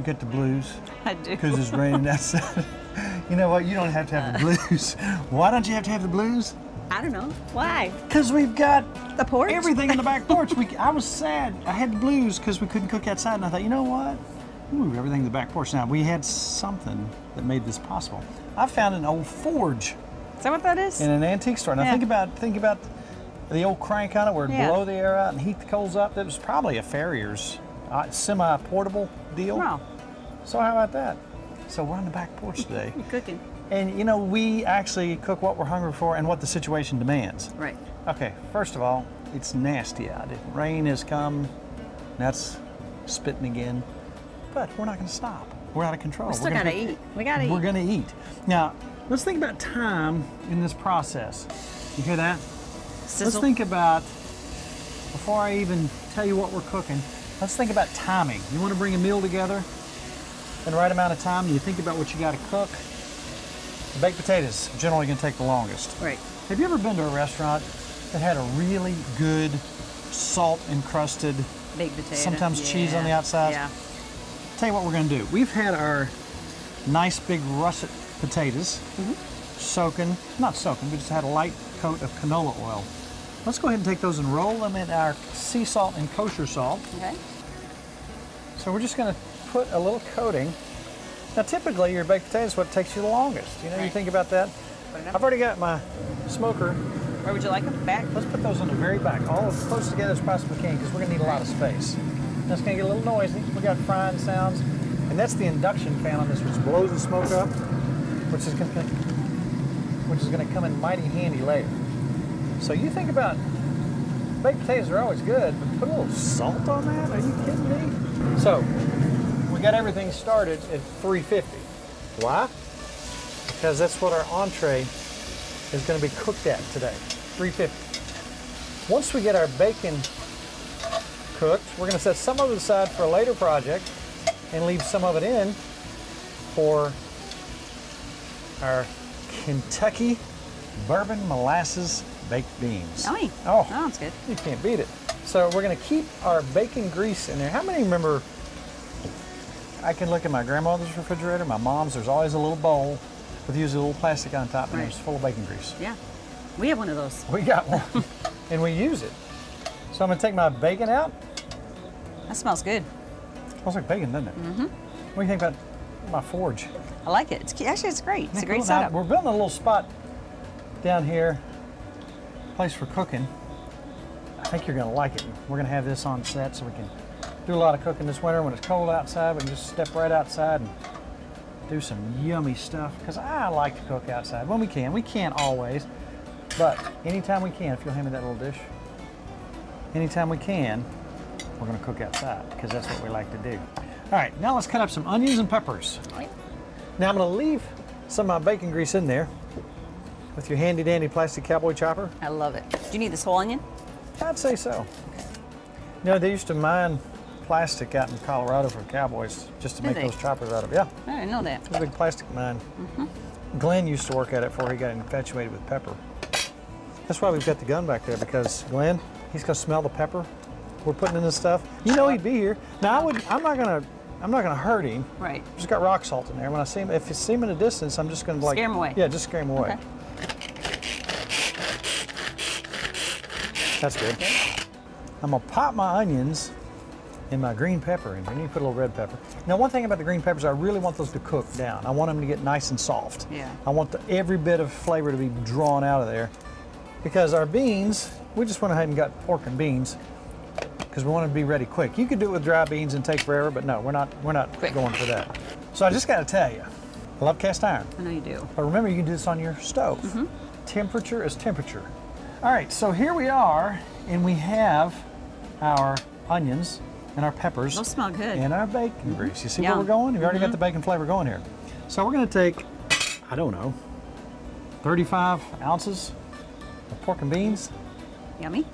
You got the blues. I do. Because it's raining outside. You know what? You don't have to have the blues. Why don't you have to have the blues? I don't know. Why? Because we've got the porch. Everything in the back porch. I was sad. I had the blues because we couldn't cook outside, and I thought, you know what? We move everything in the back porch. Now, we had something that made this possible. I found an old forge. Is that what that is? In an antique store. Now, yeah. think about the old crank on it where it'd blow the air out and heat the coals up. That was probably a farrier's semi-portable deal. Wow. So how about that? So we're on the back porch today. You're cooking. And you know, we actually cook what we're hungry for and what the situation demands. Right. Okay, first of all, it's nasty out. Rain has come, and that's spitting again. But we're not gonna stop. We're out of control. We still gotta eat. We gotta eat. We're gonna eat. Now, let's think about time in this process. You hear that? Sizzle. Let's think about, before I even tell you what we're cooking, let's think about timing. You wanna bring a meal together in the right amount of time, and you think about what you gotta cook. Baked potatoes generally gonna take the longest. Right. Have you ever been to a restaurant that had a really good salt encrusted, baked potato, sometimes cheese on the outside? Yeah. Tell you what we're gonna do. We've had our nice big russet potatoes not soaking, but just had a light coat of canola oil. Let's go ahead and take those and roll them in our sea salt and kosher salt. Okay. So we're just gonna put a little coating. Now, typically, your baked potato is what takes you the longest. You know, you think about that. I've already got my smoker. Where would you like them? Back? Let's put those on the very back, all as close together as possibly can, because we're going to need a lot of space. Now, it's going to get a little noisy. We've got frying sounds. And that's the induction fan on this, which blows the smoke up, which is going to come in mighty handy later. So you think about, baked potatoes are always good, but put a little salt on that? Are you kidding me? So, we got everything started at 350. Why? Because that's what our entree is going to be cooked at today, 350. Once we get our bacon cooked, we're going to set some of it aside for a later project and leave some of it in for our Kentucky bourbon molasses baked beans. Yummy. Oh, that's good. You can't beat it. So we're going to keep our bacon grease in there. How many remember? I can look at my grandmother's refrigerator, my mom's, there's always a little bowl with usually a little plastic on top and it's full of bacon grease. Yeah, we have one of those. We got one and we use it. So I'm gonna take my bacon out. That smells good. Smells like bacon, doesn't it? Mm-hmm. What do you think about my forge? I like it. Actually, it's great. It's a great setup. We're building a little spot down here, place for cooking. I think you're gonna like it. We're gonna have this on set so we can do a lot of cooking this winter. When it's cold outside, we can just step right outside and do some yummy stuff. Because I like to cook outside when we can. We can't always, but anytime we can, if you'll hand me that little dish, anytime we can, we're gonna cook outside because that's what we like to do. All right, now let's cut up some onions and peppers. Now I'm gonna leave some of my bacon grease in there with your handy dandy plastic cowboy chopper. I love it. Do you need this whole onion? I'd say so. You know, they used to mine plastic out in Colorado for cowboys just to make those choppers out of. Yeah. I didn't know that. It's a big plastic mine. Mm-hmm. Glenn used to work at it before he got infatuated with pepper. That's why we've got the gun back there, because Glenn, he's gonna smell the pepper we're putting in this stuff. You know he'd be here. Now I'm not gonna hurt him. Right. Just got rock salt in there. When I see him, if you see him in the distance, I'm just gonna like scare him away. Yeah, just scare him away. Okay. That's good. Okay. I'm gonna pop my onions and my green pepper in here. You need to put a little red pepper. Now, one thing about the green peppers, I really want those to cook down. I want them to get nice and soft. Yeah. I want every bit of flavor to be drawn out of there, because our beans, we just went ahead and got pork and beans because we want them to be ready quick. You could do it with dry beans and take forever, but no, we're not quick. Going for that. So I just got to tell you, I love cast iron. I know you do. But remember, you can do this on your stove. Mm-hmm. Temperature is temperature. All right, so here we are, and we have our onions and our peppers. Those smell good. And our bacon grease. You see where we're going? We've already got the bacon flavor going here. So we're gonna take, I don't know, 35 ounces of pork and beans. Yummy.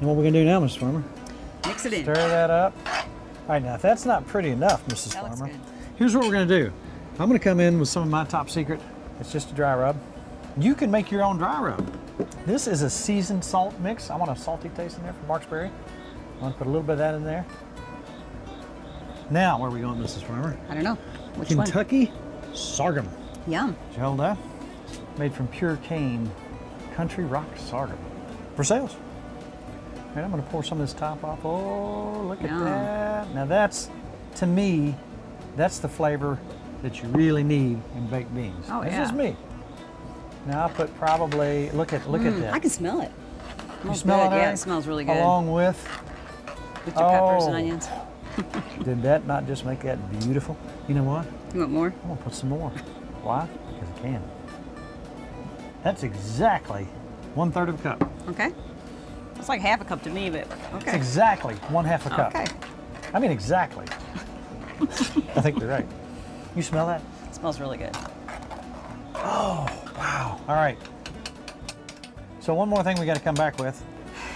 And what we're gonna do now, Mrs. Farmer? Mix it in. Stir that up. All right, now if that's not pretty enough, Mrs. Farmer, here's what we're gonna do. I'm gonna come in with some of my top secret. It's just a dry rub. You can make your own dry rub. This is a seasoned salt mix. I want a salty taste in there from Marksberry. I'm gonna put a little bit of that in there. Now, where are we going, Mrs. Farmer? I don't know. Which Kentucky one? Sorghum. Yum. Did you hold that? Made from pure cane, country rock sorghum. For sales. And I'm going to pour some of this top off. Oh, look at that. Now that's, to me, that's the flavor that you really need in baked beans. Oh, yeah. This is me. Now I put probably, look at that. I can smell it. You smell it? Yeah, it smells really good. Along with your peppers and onions. Did that not just make that beautiful? You know what? You want more? I'm going to put some more. Why? Because I can. That's exactly 1/3 of a cup. Okay. That's like half a cup to me, but okay. That's exactly 1/2 a cup. Okay. I mean exactly. I think you're right. You smell that? It smells really good. Oh, wow. All right. So one more thing we got to come back with.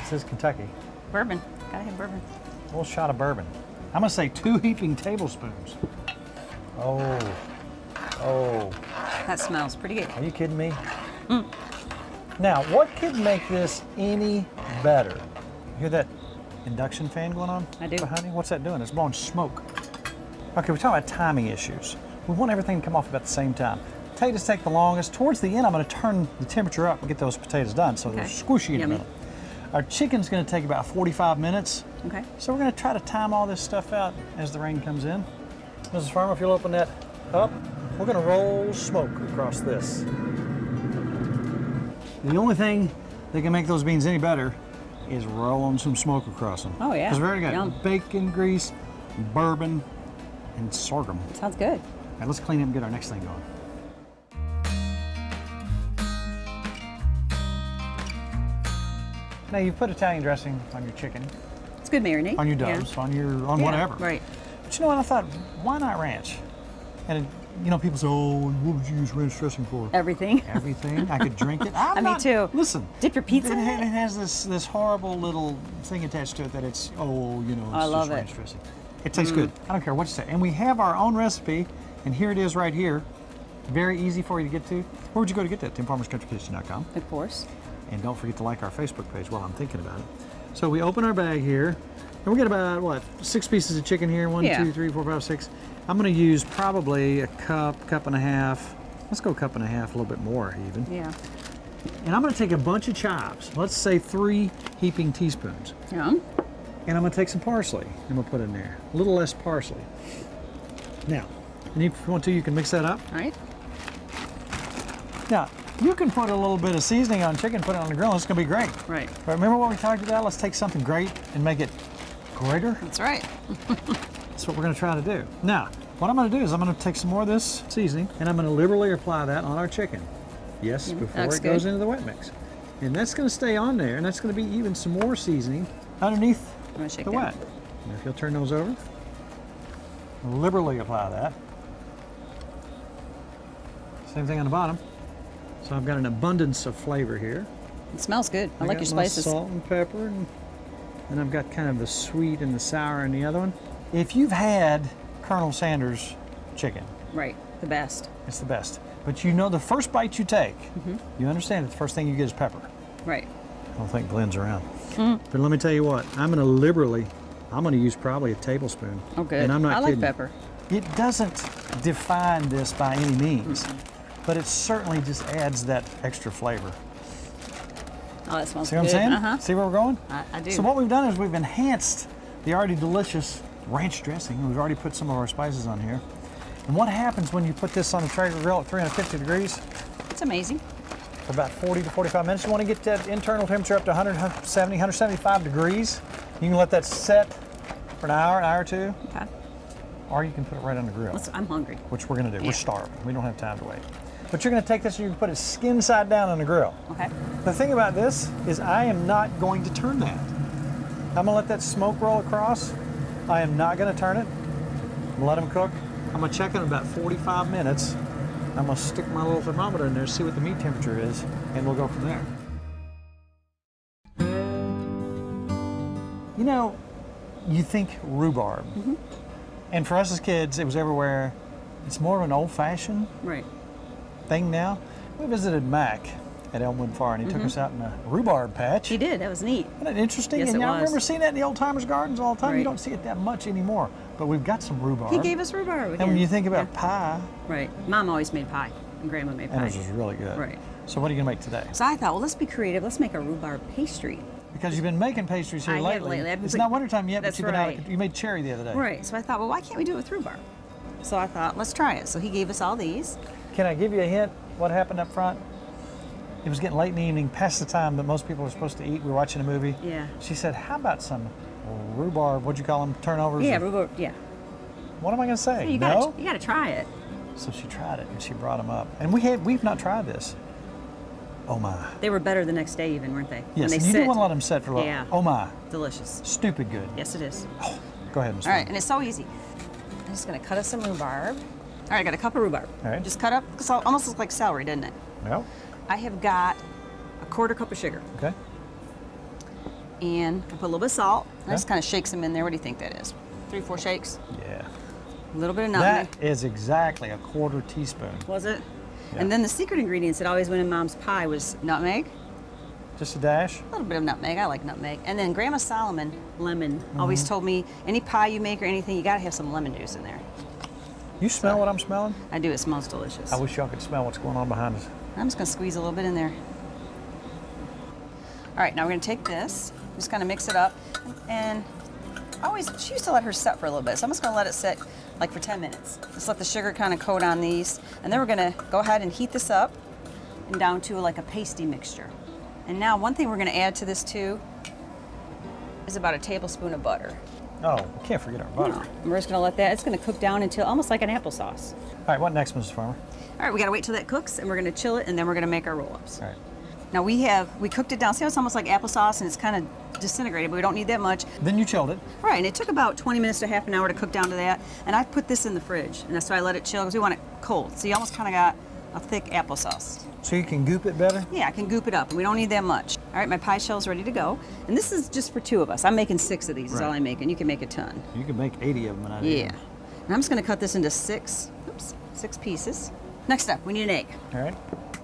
This is Kentucky. Bourbon. Gotta have bourbon. A little shot of bourbon. I'm gonna say 2 heaping tablespoons. Oh. Oh. That smells pretty good. Are you kidding me? Mm. Now, what could make this any better? You hear that induction fan going on? I do. Behind me? What's that doing? It's blowing smoke. Okay, we're talking about timing issues. We want everything to come off about the same time. Potatoes take the longest. Towards the end, I'm gonna turn the temperature up and get those potatoes done so they're squishy in the middle. Our chicken's gonna take about 45 minutes. Okay. So we're gonna try to time all this stuff out as the rain comes in. Mrs. Farmer, if you'll open that up, we're gonna roll smoke across this. The only thing that can make those beans any better is rolling some smoke across them. Oh, yeah. Because we already got bacon grease, bourbon, and sorghum. Sounds good. All right, let's clean up and get our next thing going. Now, you put Italian dressing on your chicken. It's good marinade. On your doves, on whatever. Right. But you know what? I thought, why not ranch? And you know, people say, oh, what would you use ranch dressing for? Everything. Everything. I could drink it. Me too. Listen. Dip your pizza in it? It has this horrible little thing attached to it that it's, oh, you know, it's just ranch dressing. It tastes good. I don't care what you say. And we have our own recipe, and here it is right here. Very easy for you to get to. Where would you go to get that? TimFarmersCountryKitchen.com. Of course. And don't forget to like our Facebook page while I'm thinking about it. So we open our bag here, and we get about, what, 6 pieces of chicken here? 1, 2, 3, 4, 5, 6. I'm gonna use probably a cup, cup and a half. Let's go cup and a half, a little bit more even. Yeah. And I'm gonna take a bunch of chives. Let's say 3 heaping teaspoons. Yeah. And I'm gonna take some parsley and we'll put in there. A little less parsley. Now, and if you want to, you can mix that up. All right. Now, you can put a little bit of seasoning on chicken, put it on the grill, and it's gonna be great. Right. But remember what we talked about? Let's take something great and make it greater. That's right. That's what we're gonna try to do. Now, what I'm gonna do is I'm gonna take some more of this seasoning and I'm gonna liberally apply that on our chicken. Yes, before it goes into the wet mix. And that's gonna stay on there and that's gonna be even some more seasoning underneath the wet. Now if you'll turn those over, liberally apply that. Same thing on the bottom. So I've got an abundance of flavor here. It smells good. I like your spices. Salt and pepper, and then I've got kind of the sweet and the sour in the other one. If you've had Colonel Sanders chicken. Right, the best. It's the best. But you know the first bite you take, you understand that the first thing you get is pepper. Right. I don't think Glenn's around. But let me tell you what, I'm gonna use probably a tablespoon. Okay. And I'm not kidding. I like pepper. It doesn't define this by any means, but it certainly just adds that extra flavor. Oh, that smells good. See what I'm saying? See where we're going? I do. So what we've done is we've enhanced the already delicious ranch dressing. We've already put some of our spices on here. And what happens when you put this on the Traeger grill at 350 degrees? It's amazing. For about 40 to 45 minutes. You want to get that internal temperature up to 170, 175 degrees. You can let that set for an hour or two. Okay. Or you can put it right on the grill. I'm hungry. Which we're going to do. Yeah. We're starving. We don't have time to wait. But you're going to take this and you can put it skin side down on the grill. Okay. The thing about this is I am not going to turn that. I'm going to let that smoke roll across. I am not going to turn it. I'm going to let them cook. I'm going to check it in about 45 minutes. I'm going to stick my little thermometer in there, see what the meat temperature is, and we'll go from there. You know, you think rhubarb. And for us as kids, it was everywhere. It's more of an old-fashioned thing now. We visited Mac at Elmwood Farm. He took us out in a rhubarb patch. He did. That was neat. Isn't that interesting? Yes, and it was. I remember seeing that in the old timers' gardens all the time. Right. You don't see it that much anymore. But we've got some rhubarb. He gave us rhubarb. And when you think about pie. Right. Mom always made pie, and Grandma made pie. And it was really good. Right. So what are you going to make today? So I thought, well, let's be creative. Let's make a rhubarb pastry. Because you've been making pastries here lately. It's not wintertime yet, but you've been out. You made cherry the other day. Right. So I thought, well, why can't we do it with rhubarb? So I thought, let's try it. So he gave us all these. Can I give you a hint what happened up front? It was getting late in the evening, past the time that most people are supposed to eat. We were watching a movie. Yeah. She said, how about some rhubarb, what'd you call them, turnovers? Yeah, rhubarb, yeah. What am I going to say? You got to try it. So she tried it, and she brought them up. And we've not tried this. Oh, my. They were better the next day even, weren't they? Yes, and you don't want to let them set for long. Yeah. Oh, my. Delicious. Stupid good. Yes, it is. Oh, go ahead, Ms. All right, and it's so easy. I'm just going to cut us some rhubarb. All right, I got a cup of rhubarb. All right. Just cut up, because it almost looks like celery, doesn't it? Well. I have got a quarter cup of sugar. Okay. And I put a little bit of salt. Okay. I just kind of shake some in there. What do you think that is? 3 or 4 shakes? Yeah. A little bit of nutmeg. That is exactly a quarter teaspoon. Was it? Yeah. And then the secret ingredients that always went in Mom's pie was nutmeg. Just a dash? A little bit of nutmeg. I like nutmeg. And then Grandma Solomon, lemon, always told me any pie you make or anything, you got to have some lemon juice in there. You smell what I'm smelling? I do. It smells delicious. I wish y'all could smell what's going on behind us. I'm just going to squeeze a little bit in there. All right, now we're going to take this, just kind of mix it up. And she used to let her set for a little bit, so I'm just going to let it sit like for 10 minutes. Just let the sugar kind of coat on these. And then we're going to go ahead and heat this up and down to like a pasty mixture. And now one thing we're going to add to this too is about a tablespoon of butter. Oh, we can't forget our butter. No, we're just going to let that, it's going to cook down until almost like an applesauce. All right, what next, Mrs. Farmer? All right, we got to wait till that cooks, and we're going to chill it, and then we're going to make our roll-ups. All right. Now we cooked it down. See how it's almost like applesauce, and it's kind of disintegrated, but we don't need that much. Then you chilled it. Right, and it took about 20 minutes to half an hour to cook down to that, and I put this in the fridge, and that's why I let it chill, because we want it cold. So you almost kind of got a thick applesauce. So you can goop it better? Yeah, I can goop it up, and we don't need that much. All right, my pie shell's ready to go. And this is just for 2 of us. I'm making 6 of these, is all I'm making. You can make a ton. You can make 80 of them, and I do. Yeah. And I'm just gonna cut this into 6 pieces. Next up, we need an egg. All right.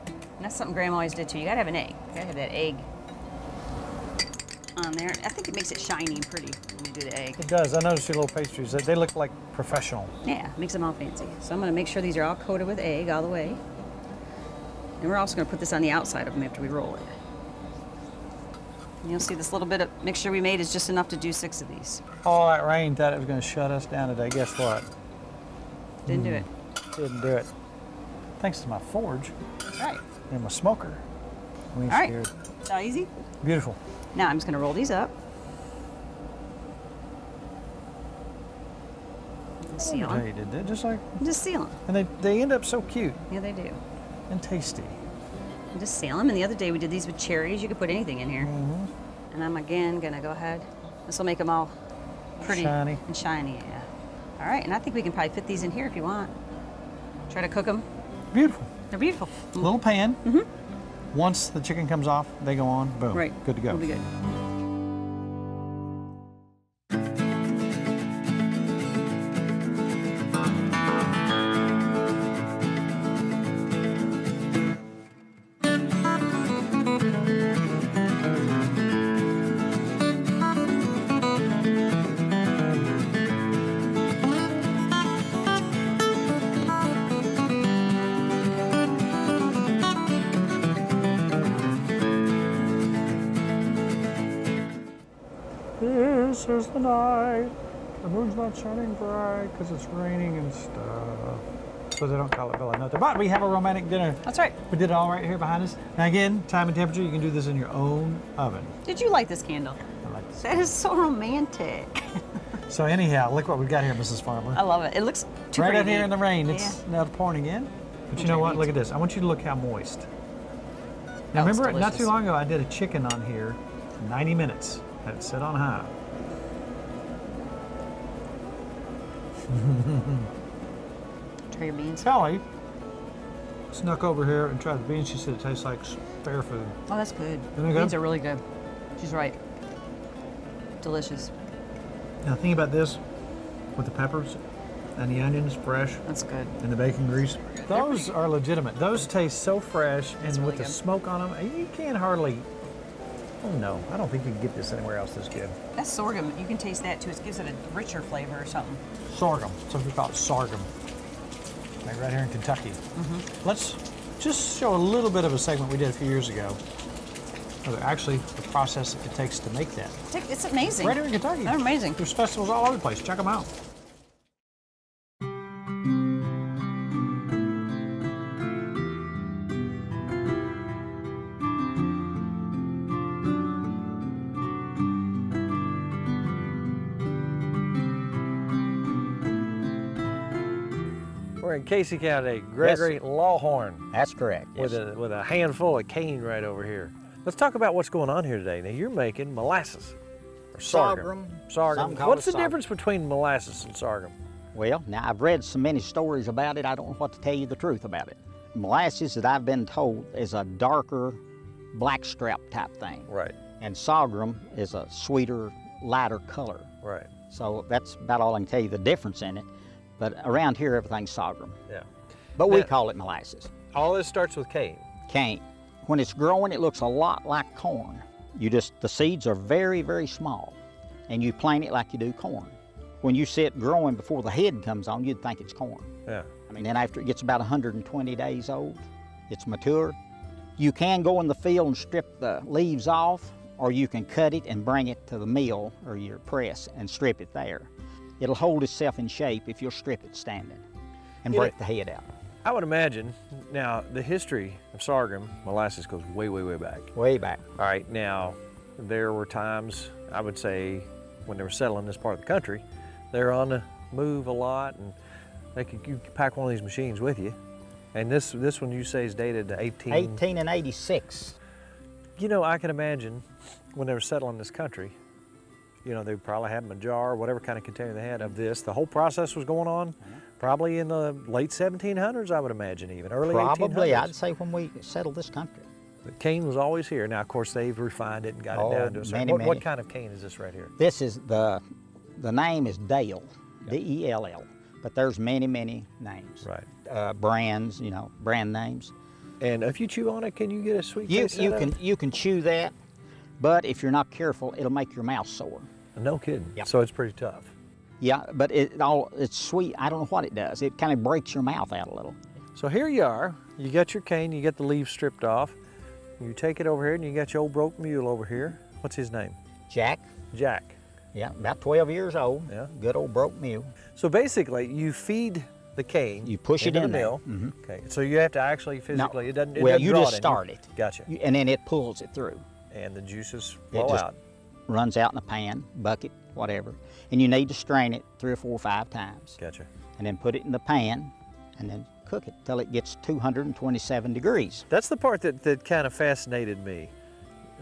And that's something Grandma always did too. You gotta have an egg. You gotta have that egg on there. I think it makes it shiny and pretty when you do the egg. It does. I noticed your little pastries. They look like professional. Yeah, makes them all fancy. So I'm gonna make sure these are all coated with egg all the way. And we're also going to put this on the outside of them after we roll it. And you'll see this little bit of mixture we made is just enough to do 6 of these. Oh, that rain thought it was going to shut us down today. Guess what? Didn't do it. Didn't do it. Thanks to my forge. That's right. And my smoker. We ain't scared. All right. It's all easy? Beautiful. Now I'm just going to roll these up. And seal them. Did they just like? Just seal them. And they end up so cute. Yeah, they do. And tasty. And just seal them. And the other day we did these with cherries. You could put anything in here. And I'm again gonna go ahead. This will make them all pretty shiny. And shiny, yeah. All right, and I think we can probably fit these in here if you want. Try to cook them. Beautiful. They're beautiful. Little pan. Once the chicken comes off, they go on. Boom. Right. Good to go. It'll be good. This is the night. The moon's not shining bright because it's raining and stuff. So they don't call it Villa Nota. But we have a romantic dinner. That's right. We did it all right here behind us. Now again, time and temperature, you can do this in your own oven. Did you light this candle? I like this. That is so romantic. So anyhow, look what we've got here, Mrs. Farmer. I love it. It looks too right out here in the rain. It's now pouring again. But you know what? Look at this. I want you to look how moist. Now remember, not too long ago, I did a chicken on here, 90 minutes. Had it set on high. Try your beans. Kelly snuck over here and tried the beans. She said it tastes like fair food. Oh, that's good. Isn't it good? Beans are really good. She's right. Delicious. Now, the thing about this with the peppers, and the onion is fresh. That's good. And the bacon grease. Those are legitimate. Those taste so fresh, and really with the smoke on them, you can't hardly. Oh no, I don't think you can get this anywhere else this good. That's sorghum. You can taste that too. It gives it a richer flavor or something. Sorghum. Something called sorghum. Like right here in Kentucky. Mm-hmm. Let's just show a little bit of a segment we did a few years ago. Actually, the process it takes to make that. It's amazing. Right here in Kentucky. They're amazing. There's festivals all over the place. Check them out. We're in Casey County, Gregory Lawhorn. That's correct. Yes. With a handful of cane right over here. Let's talk about what's going on here today. Now, you're making molasses, or sorghum. Sorghum. What's the difference between molasses and sorghum? Well, now, I've read so many stories about it, I don't know what to tell you the truth about it. Molasses, that I've been told, is a darker blackstrap type thing. Right. And sorghum is a sweeter, lighter color. Right. So that's about all I can tell you the difference in it. But around here, everything's sorghum. Yeah. But we call it molasses. All this starts with cane. Cane. When it's growing, it looks a lot like corn. The seeds are very, very small, and you plant it like you do corn. When you see it growing before the head comes on, you'd think it's corn. Yeah. I mean, then after it gets about 120 days old, it's mature. You can go in the field and strip the leaves off, or you can cut it and bring it to the mill or your press and strip it there. It'll hold itself in shape if you'll strip it standing and break the head out. I would imagine, now, the history of sorghum, molasses, goes way, way, way back. Way back. All right, now, there were times, I would say, when they were settling this part of the country, they were on the move a lot, and you could pack one of these machines with you. And this one you say is dated to 1886. You know, I can imagine when they were settling this country, you know, they probably had them in a jar, whatever kind of container they had of this. The whole process was going on. Mm-hmm. Probably in the late 1700s, I would imagine, even early 1800s. Probably, I'd say, when we settled this country. The cane was always here. Now, of course, they've refined it and got it down to a certain... What kind of cane is this right here? This is the name is Dale, D-E-L-L, but there's many, many names. Right. Brands, you know, brand names. And if you chew on it, can you get a sweet taste out of it? You can chew that, but if you're not careful, it'll make your mouth sore. No kidding. Yep. So it's pretty tough. Yeah, but it's sweet. I don't know what it does. It kind of breaks your mouth out a little. So here you are. You got your cane. You get the leaves stripped off. You take it over here, and you got your old broke mule over here. What's his name? Jack. Jack. Yeah, about 12 years old. Yeah. Good old broke mule. So basically, you feed the cane. You push it in the mill. Mm-hmm. Okay. So you have to actually physically. No, you just start it. Gotcha. And then it pulls it through. And the juices flow out. Runs out in a pan, bucket, whatever, and you need to strain it 3 or 4 or 5 times. Gotcha. And then put it in the pan, and then cook it till it gets 227 degrees. That's the part that kind of fascinated me.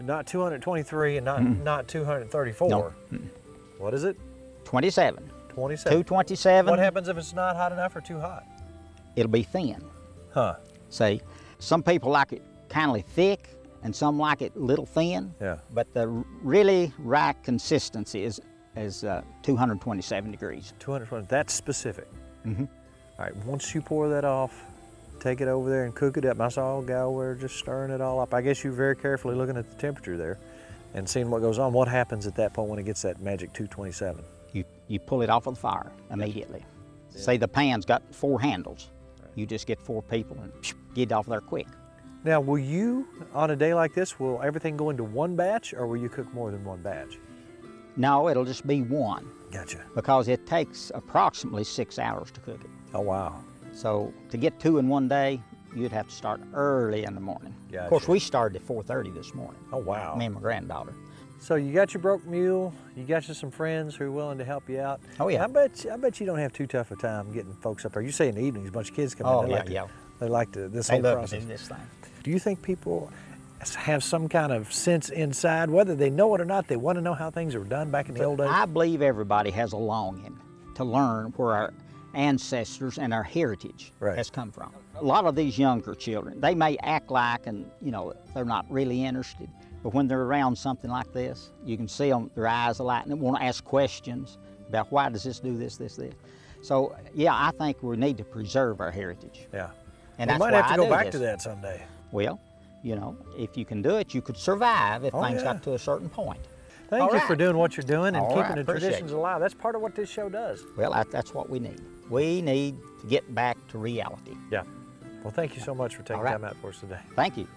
Not 223 and not 234. No. What is it? 27. 27. 227. What happens if it's not hot enough or too hot? It'll be thin. Huh. See, some people like it kind of thick, and some like it a little thin. Yeah. But the really right consistency is 227 degrees. 220, that's specific. Mm-hmm. All right, once you pour that off, take it over there and cook it up. I saw a guy over there just stirring it all up. I guess you're very carefully looking at the temperature there and seeing what goes on. What happens at that point when it gets that magic 227? You pull it off of the fire immediately. Yeah. Say the pan's got 4 handles. Right. You just get 4 people and get it off there quick. Now, will you, on a day like this, will everything go into one batch, or will you cook more than one batch? No, it'll just be one. Gotcha. Because it takes approximately 6 hours to cook it. Oh, wow. So to get 2 in one day, you'd have to start early in the morning. Gotcha. Of course, we started at 4:30 this morning. Oh, wow. Me and my granddaughter. So you got your broke mule, you got you some friends who are willing to help you out. Oh, yeah. I bet you don't have too tough a time getting folks up there. You say in the evenings, a bunch of kids come in. They like to, they love this whole process. Do you think people have some kind of sense inside, whether they know it or not, they want to know how things were done back in the old days? I believe everybody has a longing to learn where our ancestors and our heritage has come from. A lot of these younger children, they may act like, and you know, they're not really interested, but when they're around something like this, you can see them, their eyes alight, and they want to ask questions about why does this do this, this, this. So yeah, I think we need to preserve our heritage. Yeah, and we might have to go back to that someday. Well, you know, if you can do it, you could survive if things got to a certain point. Thank you for doing what you're doing and keeping the traditions alive. That's part of what this show does. Well, that's what we need. We need to get back to reality. Yeah. Well, thank you so much for taking time out for us today. Thank you.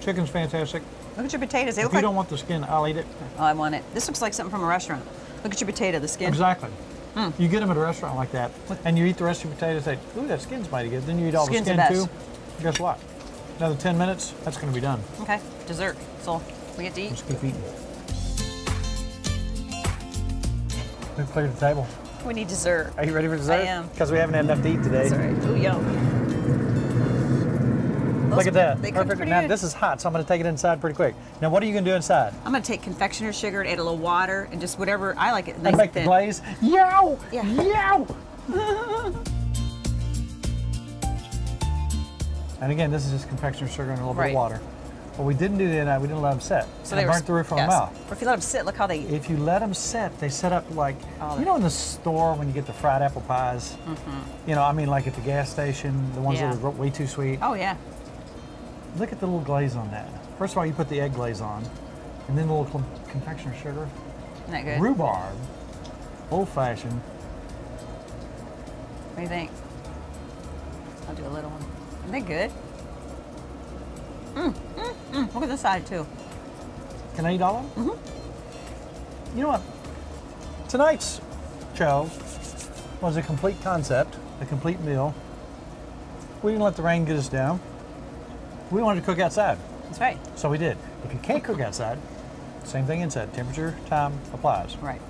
Chicken's fantastic. Look at your potatoes. They look like... If you don't want the skin, I'll eat it. Oh, I want it. This looks like something from a restaurant. Look at your potato, the skin. Exactly. Mm. You get them at a restaurant like that, and you eat the rest of your potatoes, they, ooh, that skin's mighty good. Then you eat all the skin too. Guess what? Another 10 minutes, that's gonna be done. Okay, dessert. So we get to eat. Let's keep eating. We've cleared the table. We need dessert. Are you ready for dessert? I am. Because we haven't had enough to eat today. That's all right. Ooh, yum. Look at that. Perfect. Now, this is hot, so I'm gonna take it inside pretty quick. Now, what are you gonna do inside? I'm gonna take confectioner's sugar, add a little water, and just whatever, I like it nice and make the glaze. Yow! Yeah. Yow! And again, this is just confectioner's sugar and a little bit of water. But we didn't do the other night, we didn't let them sit. So they burnt the roof of my mouth. Or if you let them sit, look how they eat. If you let them sit, they set up like, you know in the store when you get the fried apple pies? Mm-hmm. You know, I mean like at the gas station, the ones that are way too sweet. Oh, yeah. Look at the little glaze on that. First of all, you put the egg glaze on, and then the little confectioner's sugar. Isn't that good? Rhubarb, old-fashioned. What do you think? I'll do a little one. Isn't that good? Mm, mm, mm. Look at this side, too. Can I eat all of them? Mm-hmm. You know what? Tonight's show was a complete concept, a complete meal. We didn't let the rain get us down. We wanted to cook outside. That's right. So we did. If you can't cook outside, same thing inside. Temperature, time applies. Right.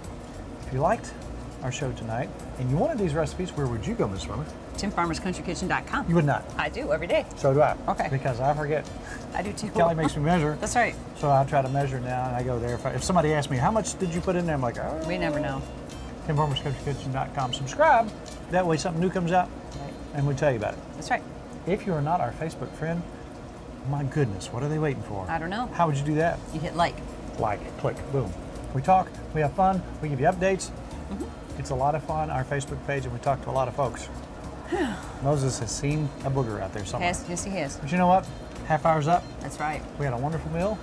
If you liked our show tonight and you wanted these recipes, where would you go, Ms. Roman? TimFarmersCountryKitchen.com. You would not? I do, every day. So do I. Okay. Because I forget. I do too. Kelly makes me measure. That's right. So I try to measure now and I go there. If somebody asks me, how much did you put in there? I'm like, oh. We never know. TimFarmersCountryKitchen.com. Subscribe. That way something new comes out and we tell you about it. That's right. If you are not our Facebook friend, my goodness, what are they waiting for? I don't know. How would you do that? You hit like. Like it. Click. Boom. We talk. We have fun. We give you updates. Mm-hmm. It's a lot of fun. Our Facebook page, and we talk to a lot of folks. Moses has seen a booger out there somewhere. Yes, yes he has. But you know what? Half hour's up. That's right. We had a wonderful meal.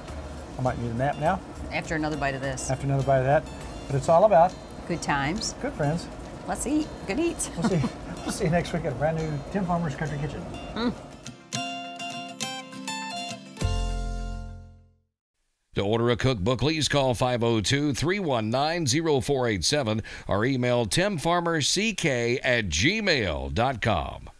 I might need a nap now. After another bite of this. After another bite of that. But it's all about... good times. Good friends. Let's eat. Good eats. We'll see, we'll see you next week at a brand new Tim Farmer's Country Kitchen. Mm. To order a cookbook, please call 502-319-0487 or email timfarmerck@gmail.com.